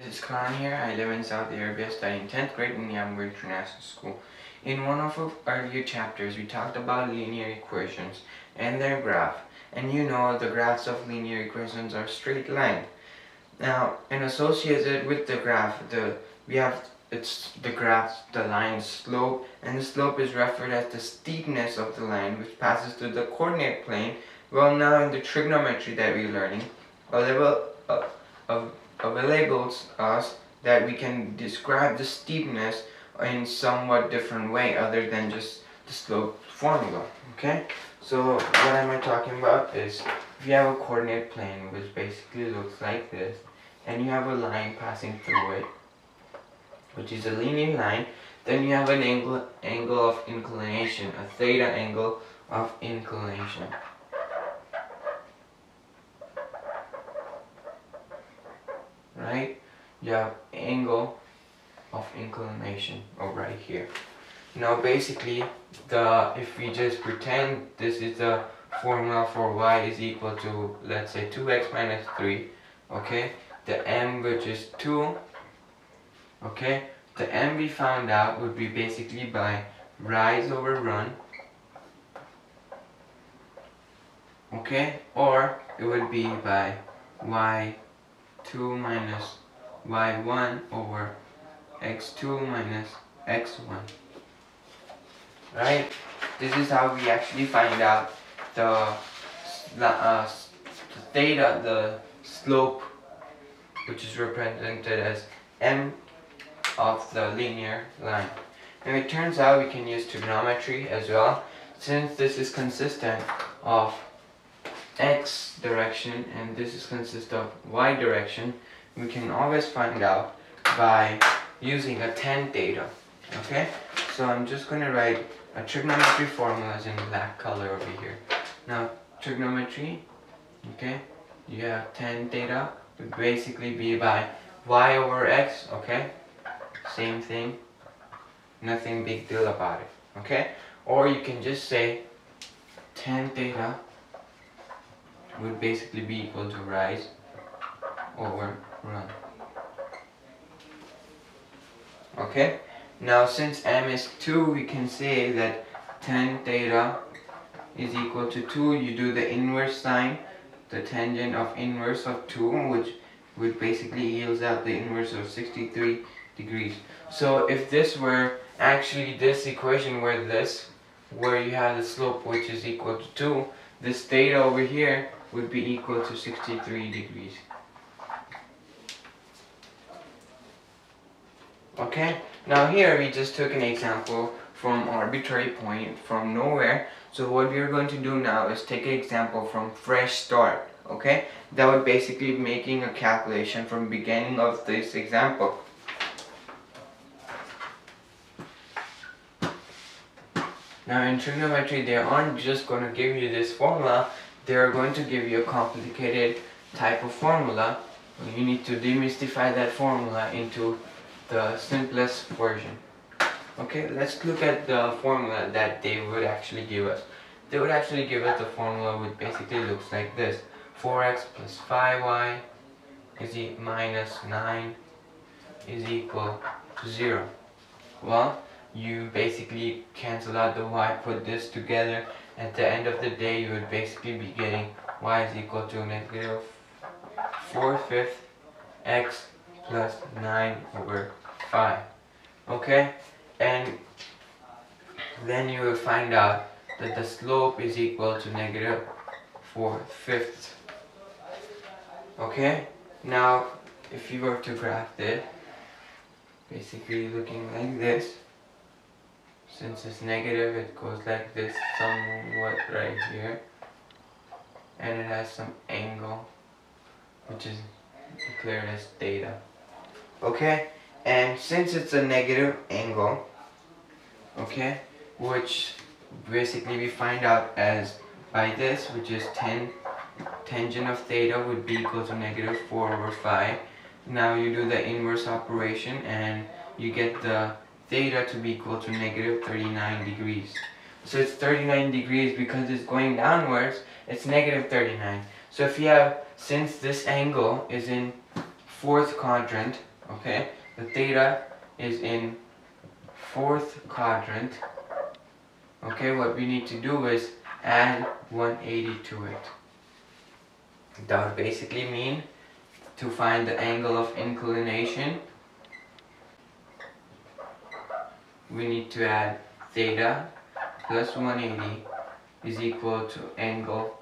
This is Khan here. I live in Saudi Arabia studying 10th grade in Yamur International School. In one of our earlier chapters, we talked about linear equations and their graph. And you know the graphs of linear equations are straight line. Now, and associated with the graph, the line's slope, and the slope is referred as the steepness of the line which passes through the coordinate plane. Well, now in the trigonometry that we're learning, a level enables us that we can describe the steepness in somewhat different way other than just the slope formula. Okay, so what am I talking about is if you have a coordinate plane which basically looks like this and you have a line passing through it which is a linear line, then you have an angle of inclination, a theta angle of inclination. Right? You have angle of inclination right here. Now basically, if we just pretend this is the formula for y is equal to, let's say, 2x minus 3, okay, the m, which is 2, okay, the m we found out would be basically by rise over run, okay, or it would be by y2 minus y1 over x2 minus x1. Right? This is how we actually find out the theta, the slope, which is represented as m of the linear line. And it turns out we can use trigonometry as well, since this is consistent of x direction and this is consist of y direction. We can always find out by using a tan theta. Okay, so I'm just going to write a trigonometry formulas in black color over here. Now trigonometry, okay, you have tan theta would basically be by y over x, okay, same thing, nothing big deal about it, okay, or you can just say tan theta would basically be equal to rise over run. Okay, now since m is 2, we can say that tan theta is equal to 2. You do the inverse sign, the tangent of inverse of 2, which would basically yields out the inverse of 63 degrees. So if this were actually this equation where this, where you have the slope which is equal to 2, this theta over here would be equal to 63 degrees. Okay, now here we just took an example from arbitrary point from nowhere. So what we are going to do now is take an example from fresh start. Okay, that would basically making a calculation from beginning of this example. Now in trigonometry, they aren't just going to give you this formula, they are going to give you a complicated type of formula. You need to demystify that formula into the simplest version. Okay, let's look at the formula that they would actually give us. They would actually give us the formula which basically looks like this. 4x plus 5y is minus 9 is equal to 0. Well, you basically cancel out the y, put this together. At the end of the day, you would basically be getting y is equal to negative 4/5 x plus 9 over 5. Okay, and then you will find out that the slope is equal to negative 4/5. Okay, now if you were to graph it, basically looking like this. Since it's negative, it goes like this somewhat right here, and it has some angle which is declared as theta. Okay, and since it's a negative angle, okay, which basically we find out as by this, which is tangent of theta would be equal to negative 4/5. Now you do the inverse operation and you get the theta to be equal to negative 39 degrees. So it's 39 degrees because it's going downwards, it's negative 39. So if you have, since this angle is in fourth quadrant, okay? The theta is in fourth quadrant, okay? What we need to do is add 180 to it. That would basically mean to find the angle of inclination, we need to add theta plus 180 is equal to angle,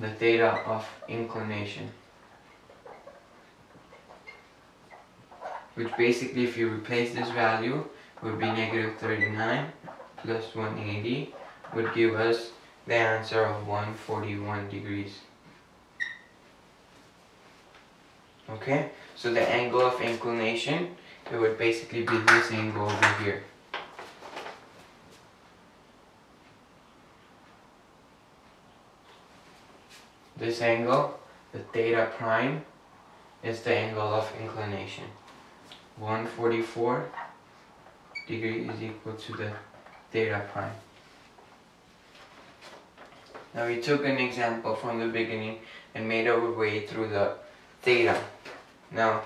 the theta of inclination. Which basically, if you replace this value, would be negative 39 plus 180 would give us the answer of 141 degrees. Okay, so the angle of inclination, it would basically be this angle over here. This angle, the theta prime, is the angle of inclination. 144 degree is equal to the theta prime. Now we took an example from the beginning and made our way through the theta. Now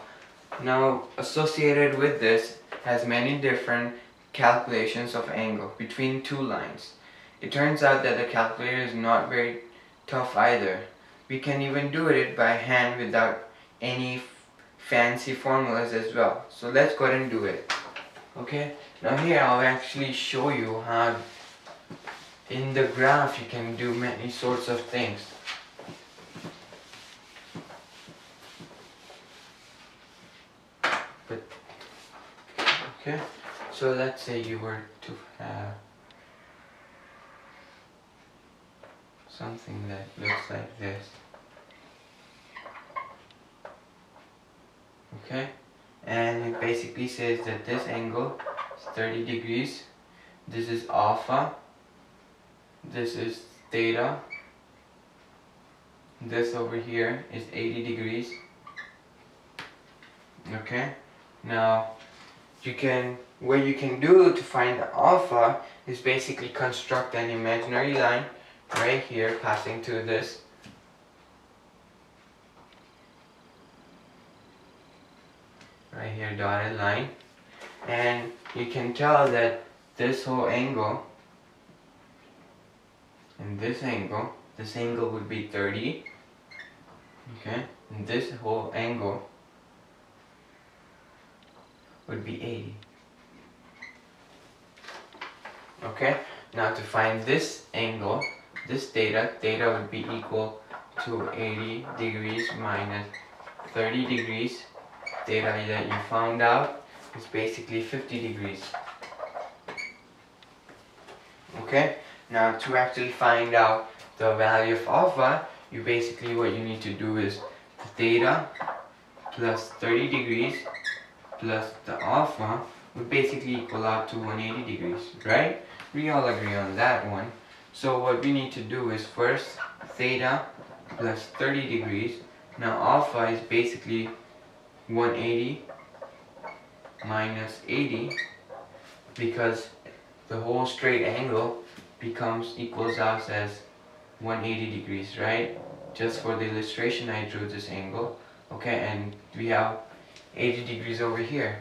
associated with this has many different calculations of angle between two lines. It turns out that the calculator is not very tough either. We can even do it by hand without any fancy formulas as well. So let's go ahead and do it. Okay, now here I'll actually show you how in the graph you can do many sorts of things. But, okay, so let's say you were to have something that looks like this. Okay, and it basically says that this angle is 30 degrees, this is alpha, this is theta, this over here is 80 degrees. Okay, now what you can do to find the alpha is basically construct an imaginary line right here passing through this. Right here, dotted line, and you can tell that this whole angle and this angle would be 30, okay, and this whole angle would be 80. Okay, now to find this angle, this theta would be equal to 80 degrees minus 30 degrees. Theta that you found out is basically 50 degrees. Okay, now to actually find out the value of alpha, you basically what you need to do is theta plus 30 degrees plus the alpha would basically equal out to 180 degrees, right? We all agree on that one. So what we need to do is first theta plus 30 degrees. Now alpha is basically 180 minus 80, because the whole straight angle equals out as 180 degrees, right? Just for the illustration I drew this angle, okay, and we have 80 degrees over here,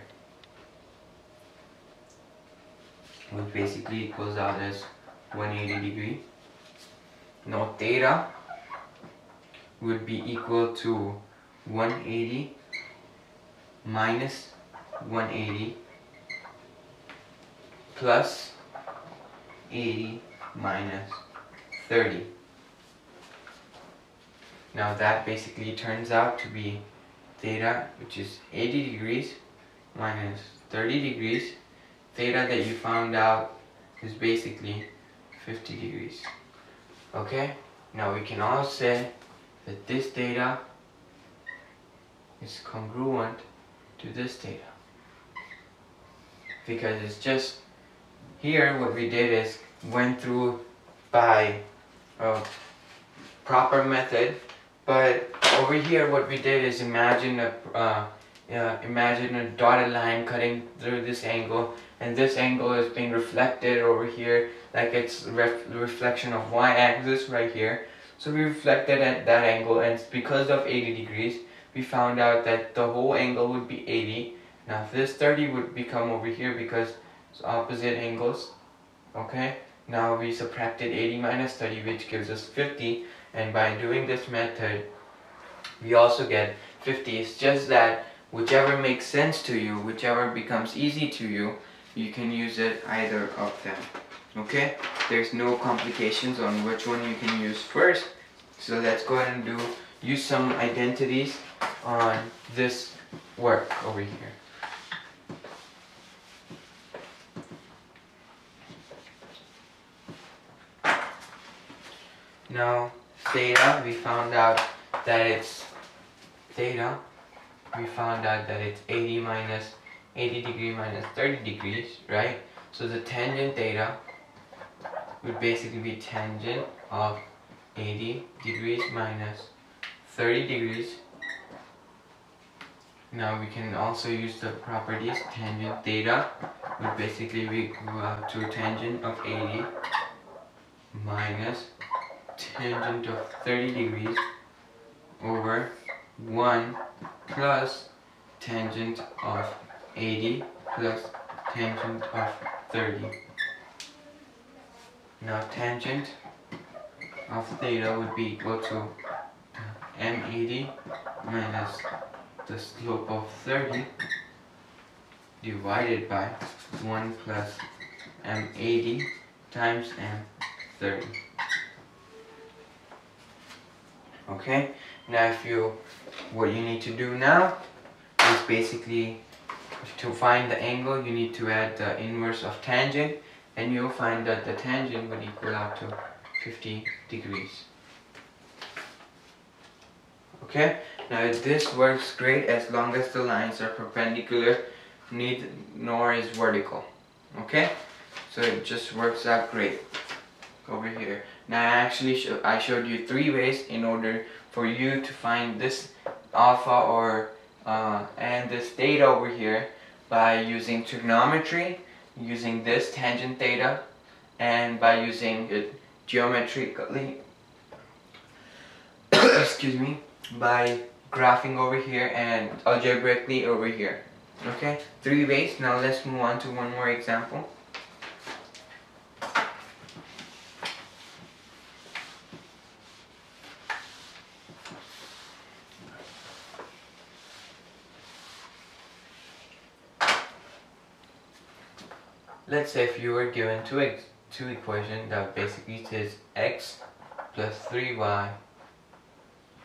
which basically equals out as 180 degree. Now theta would be equal to 180 minus 180 plus 80 minus 30. Now that basically turns out to be theta, which is 80 degrees minus 30 degrees. Theta that you found out is basically 50 degrees. Okay, now we can all say that this theta is congruent to this theta, because it's just here what we did is went through by a proper method, but over here what we did is imagine a dotted line cutting through this angle, and this angle is being reflected over here like it's reflection of y-axis right here. So we reflected at that angle, and because of 80 degrees we found out that the whole angle would be 80. Now this 30 would become over here because it's opposite angles. Okay, now we subtracted 80 minus 30, which gives us 50, and by doing this method we also get 50. It's just that whichever makes sense to you, whichever becomes easy to you, you can use it either of them. Okay, there's no complications on which one you can use first. So let's go ahead and use some identities on this work over here. Now theta, we found out that it's 80 minus 80 degree minus 30 degrees, right? So the tangent theta would basically be tangent of 80 degrees minus 30 degrees. Now we can also use the properties. Tangent theta would basically be to tangent of 80 minus tangent of 30 degrees over 1 plus tangent of 80 plus tangent of 30. Now tangent of theta would be equal to m80 minus the slope of 30 divided by 1 plus m80 times m30. Okay, now what you need to do now is basically to find the angle, you need to add the inverse of tangent, and you'll find that the tangent would equal out to 50 degrees. Okay, now this works great as long as the lines are perpendicular, nor is vertical. Okay, so it just works out great over here. Now I showed you 3 ways in order for you to find this alpha and this theta over here, by using trigonometry, using this tangent theta, and by using it geometrically, excuse me, by graphing over here and algebraically over here. Okay, 3 ways. Now let's move on to one more example. Let's say if you were given two equations that basically says x plus 3y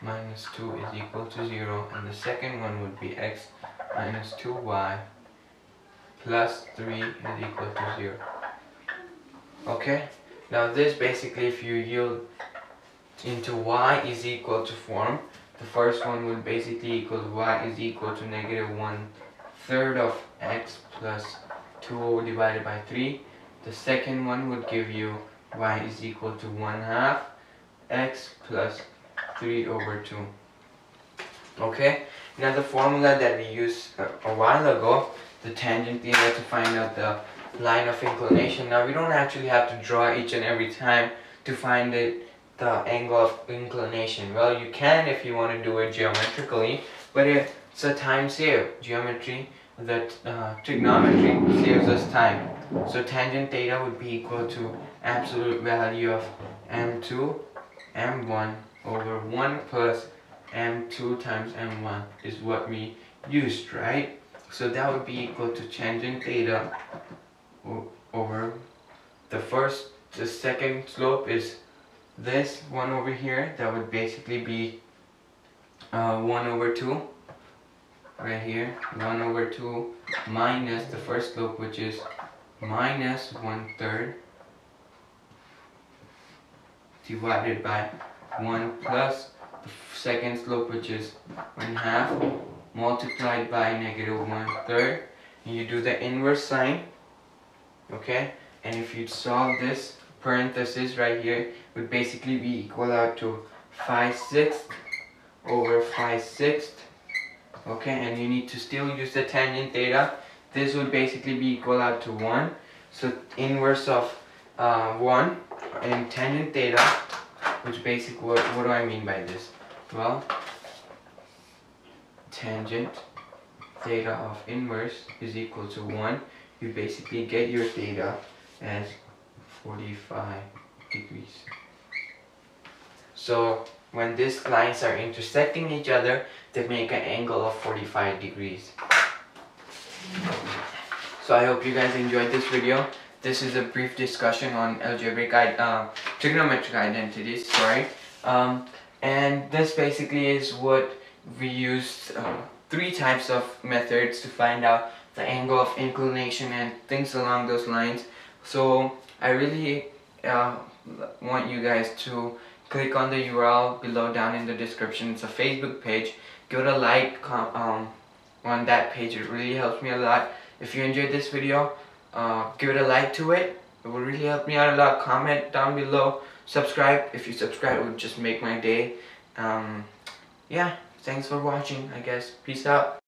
minus 2 is equal to 0, and the second one would be x minus 2y plus 3 is equal to 0. Okay, now this basically, if you yield into y is equal to form, the first one would basically equal to y is equal to -1/3 of x plus 2 divided by 3. The second one would give you y is equal to 1/2 x plus 3 over 2. Okay, now the formula that we used a while ago, the tangent theta, to find out the line of inclination. Now we don't actually have to draw each and every time to find the angle of inclination. Well, you can if you want to do it geometrically, but it's a time save. Trigonometry saves us time. So tangent theta would be equal to absolute value of m2, m1 over 1 plus m2 times m1 is what we used, right? So that would be equal to tangent theta over the second slope is this one over here. That would basically be 1 over 2. Right here, 1 over 2 minus the first slope, which is minus 1/3 divided by 1 plus the second slope, which is 1/2 multiplied by -1/3, and you do the inverse sign. Okay, and if you solve this parenthesis right here, it would basically be equal out to 5/6 over 5/6. Okay, and you need to still use the tangent theta. This would basically be equal out to 1. So inverse of 1 and tangent theta, which basically, what do I mean by this? Well, tangent theta of inverse is equal to 1, you basically get your theta as 45 degrees. So when these lines are intersecting each other, they make an angle of 45 degrees. So I hope you guys enjoyed this video. This is a brief discussion on algebraic trigonometric identities, sorry. And this basically is what we used three types of methods to find out the angle of inclination and things along those lines. So I really want you guys to click on the URL below down in the description. It's a Facebook page. Give it a like on that page. It really helps me a lot. If you enjoyed this video, give it a like to it. It will really help me out a lot. Comment down below. Subscribe. If you subscribe, it would just make my day. Yeah, thanks for watching, I guess. Peace out.